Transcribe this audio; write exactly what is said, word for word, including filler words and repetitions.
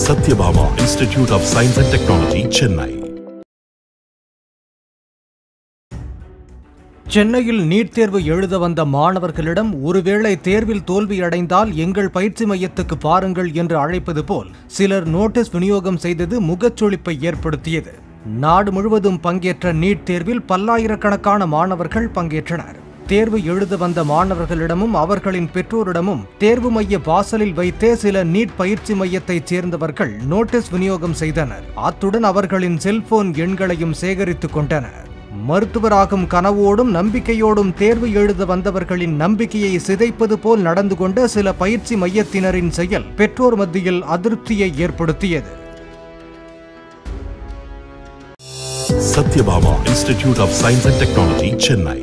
Satyabama Institute of Science and Technology, Chennai. சென்னையில் NEET தேர்வு எழுத வந்த மாணவர்களிடம் ஒருவேளை தேர்வில் தோல்வி அடைந்தால் எங்கள் பயிற்சி மையத்துக்கு பாருங்கள் என்று அழைப்பது போல் சிலர் நோட்டீஸ் விநியோகம் செய்தது முகச்சொலிப்பை ஏற்படுத்தியது. நாடு முழுவதும் பங்கேற்ற நீட் தேர்வில் பல்லாயிரக்கணக்கான மாணவர்கள் பங்கேற்றனர். தேர்வு எழுத வந்த மாணவர்களிடமும் அவர்களின் பெற்றோரிடமும் தேர்வு மைய வாசலில் வைத்தே சில நீட் பயிற்சி மையத்தைச் சேர்ந்தவர்கள் நோட்டீஸ் விநியோகம் செய்தனர். அத்துடன் அவர்களின் செல்போன் எண்களையும் சேகரித்துக் கொண்டனர். மருத்துவராகும் கனவோடும் நம்பிக்கையோடும் தேர்வு எழுத வந்தவர்களின் நம்பிக்கையை சிதைப்பது போல் நடந்து கொண்ட சில பயிற்சி மையத்தினரின் செயல் பெற்றோர் மத்தியில் அதிருப்தியை ஏற்படுத்தியது. Sathyabama institute of science and technology, Chennai.